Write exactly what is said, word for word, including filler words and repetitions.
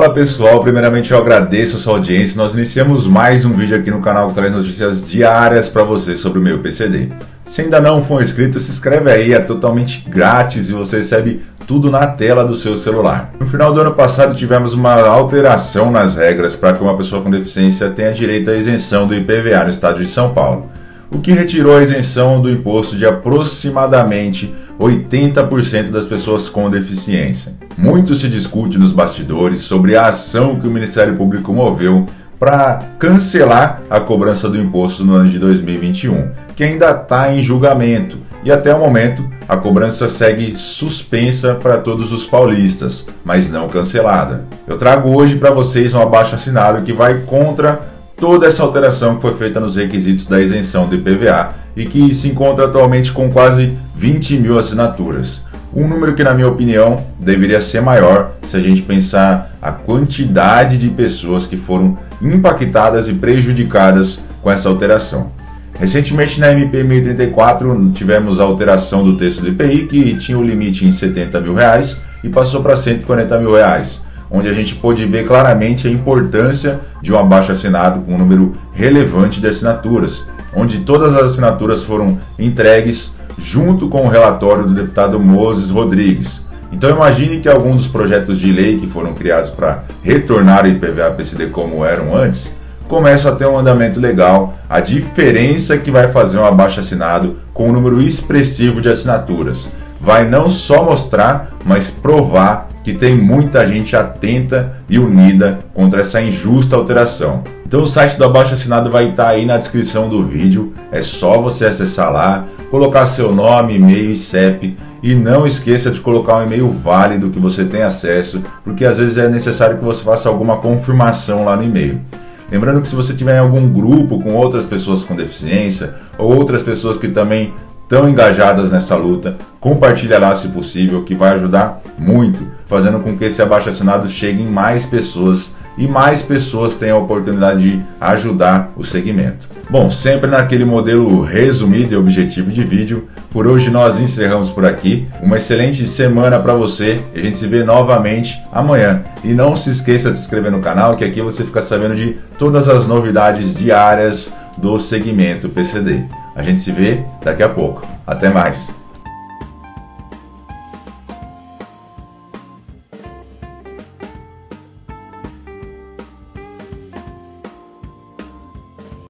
Fala pessoal, primeiramente eu agradeço a sua audiência. Nós iniciamos mais um vídeo aqui no canal que traz notícias diárias para você sobre o meu P C D. Se ainda não for inscrito, se inscreve aí, é totalmente grátis e você recebe tudo na tela do seu celular. No final do ano passado tivemos uma alteração nas regras para que uma pessoa com deficiência tenha direito à isenção do I P V A no estado de São Paulo, o que retirou a isenção do imposto de aproximadamente oitenta por cento das pessoas com deficiência. Muito se discute nos bastidores sobre a ação que o Ministério Público moveu para cancelar a cobrança do imposto no ano de dois mil e vinte e um, que ainda está em julgamento, e até o momento a cobrança segue suspensa para todos os paulistas, mas não cancelada. Eu trago hoje para vocês um abaixo-assinado que vai contra toda essa alteração que foi feita nos requisitos da isenção do I P V A e que se encontra atualmente com quase vinte mil assinaturas. Um número que, na minha opinião, deveria ser maior se a gente pensar a quantidade de pessoas que foram impactadas e prejudicadas com essa alteração. Recentemente, na M P dez trinta e quatro, tivemos a alteração do texto do I P I, que tinha o limite em setenta mil reais e passou para cento e quarenta mil reais. Onde a gente pôde ver claramente a importância de um abaixo-assinado com um número relevante de assinaturas, onde todas as assinaturas foram entregues junto com o relatório do deputado Moyses Rodrigues. Então imagine que alguns dos projetos de lei que foram criados para retornar o I P V A P C D como eram antes, começam a ter um andamento legal, a diferença que vai fazer um abaixo-assinado com um número expressivo de assinaturas. Vai não só mostrar, mas provar que tem muita gente atenta e unida contra essa injusta alteração. Então o site do Abaixo Assinado vai estar aí na descrição do vídeo, é só você acessar lá, colocar seu nome, e-mail e C E P, e não esqueça de colocar um e-mail válido que você tem acesso, porque às vezes é necessário que você faça alguma confirmação lá no e-mail. Lembrando que se você tiver em algum grupo com outras pessoas com deficiência, ou outras pessoas que também tão engajadas nessa luta, compartilha lá se possível, que vai ajudar muito, fazendo com que esse abaixo-assinado chegue em mais pessoas e mais pessoas tenham a oportunidade de ajudar o segmento. Bom, sempre naquele modelo resumido e objetivo de vídeo, por hoje nós encerramos por aqui. Uma excelente semana para você, a gente se vê novamente amanhã. E não se esqueça de se inscrever no canal, que aqui você fica sabendo de todas as novidades diárias do segmento P C D. A gente se vê daqui a pouco. Até mais!